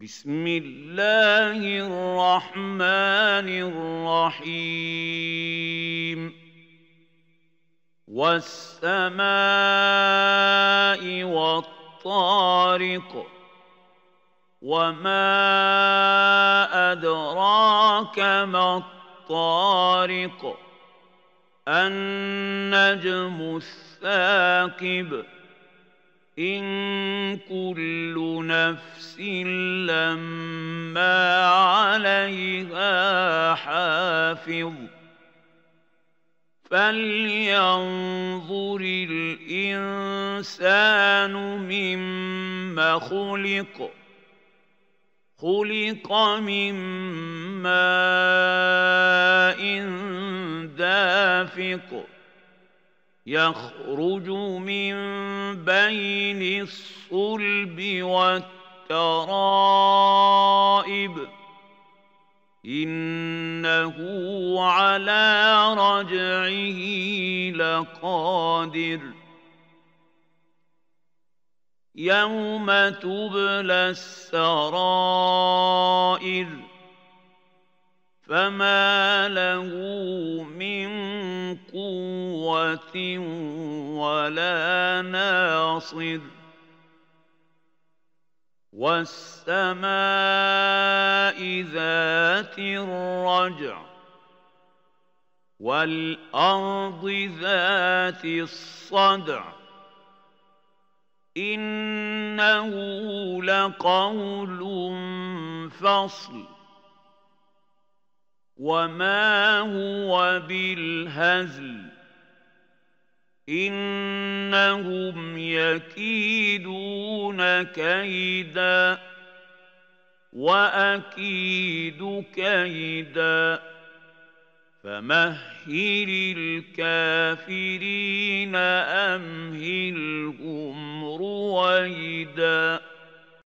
بسم الله الرحمن الرحيم والسماء والطارق وما أدراك ما الطارق النجم الثاقب إن كل نفس لما عليها حافظ فلينظر الإنسان مما خلق خلق من ماء دافق يخرج من بين الصلب والترائب إنه على رجعه لقادر يوم تبلى السرائر فما له من قوة ولا ناصر والسماء ذات الرجع والأرض ذات الصدع إنه لقول فصل وما هو بالهزل إنهم يكيدون كيدا وأكيد كيدا فمهل الكافرين أمهلهم رويدا